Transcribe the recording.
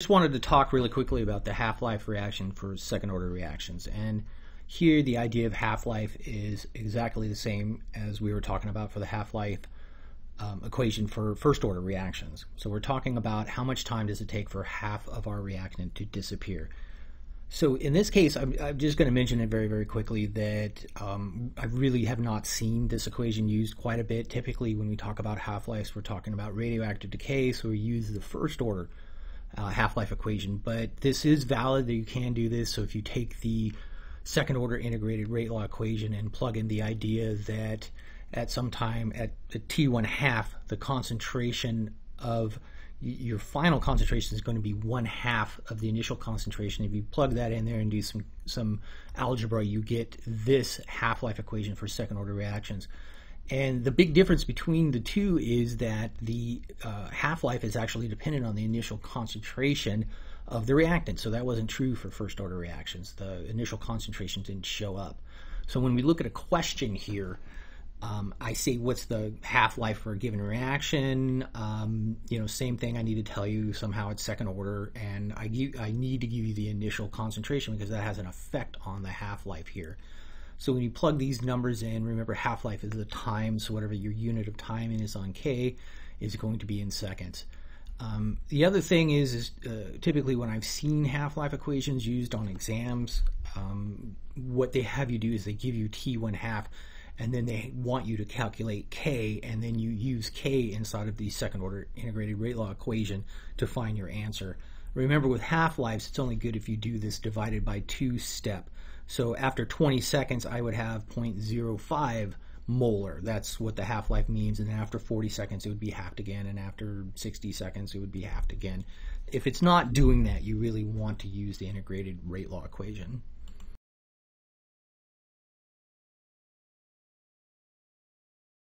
Just wanted to talk really quickly about the half-life reaction for second-order reactions, and here the idea of half-life is exactly the same as we were talking about for the half-life equation for first-order reactions. So we're talking about how much time does it take for half of our reactant to disappear. So in this case, I'm just going to mention it very, very quickly that I really have not seen this equation used quite a bit. Typically when we talk about half-lives, we're talking about radioactive decay, so we use the first-order half-life equation, but this is valid that you can do this. So if you take the second order integrated rate law equation and plug in the idea that at some time at T1/2 the concentration of your final concentration is going to be 1/2 of the initial concentration, if you plug that in there and do some algebra, you get this half-life equation for second order reactions. And the big difference between the two is that the half-life is actually dependent on the initial concentration of the reactant. So that wasn't true for first-order reactions. The initial concentration didn't show up. So when we look at a question here, I say what's the half-life for a given reaction? You know, same thing, I need to tell you somehow it's second order, and I need to give you the initial concentration because that has an effect on the half-life here. So when you plug these numbers in, remember half-life is the time, so whatever your unit of time is on K is going to be in seconds. The other thing is typically when I've seen half-life equations used on exams, what they have you do is they give you T1/2 and then they want you to calculate K, and then you use K inside of the second order integrated rate law equation to find your answer. Remember with half-lives, it's only good if you do this divided by 2 step. So after 20 seconds, I would have 0.05 molar. That's what the half-life means. And then after 40 seconds, it would be halved again. And after 60 seconds, it would be halved again. If it's not doing that, you really want to use the integrated rate law equation.